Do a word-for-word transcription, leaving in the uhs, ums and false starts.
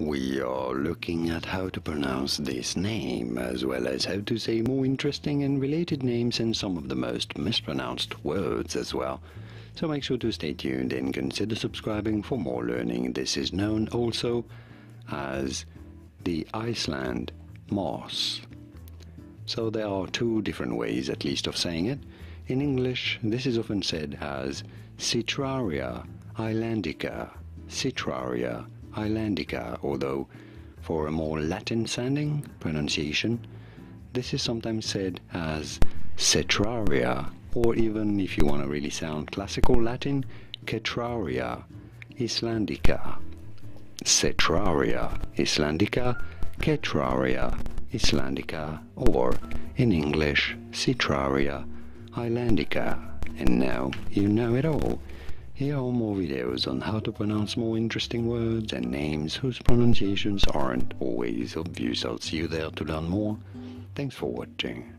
We are looking at how to pronounce this name, as well as how to say more interesting and related names and some of the most mispronounced words as well. So make sure to stay tuned and consider subscribing for more learning. This is known also as the Iceland moss. So there are two different ways at least of saying it. In English, this is often said as Cetraria islandica, Cetraria islandica, although for a more Latin sounding pronunciation, this is sometimes said as Cetraria, or even if you want to really sound classical Latin, Cetraria islandica, Cetraria islandica, Cetraria islandica, or in English, Cetraria islandica. And now you know it all. Here are more videos on how to pronounce more interesting words and names whose pronunciations aren't always obvious. I'll see you there to learn more. Thanks for watching.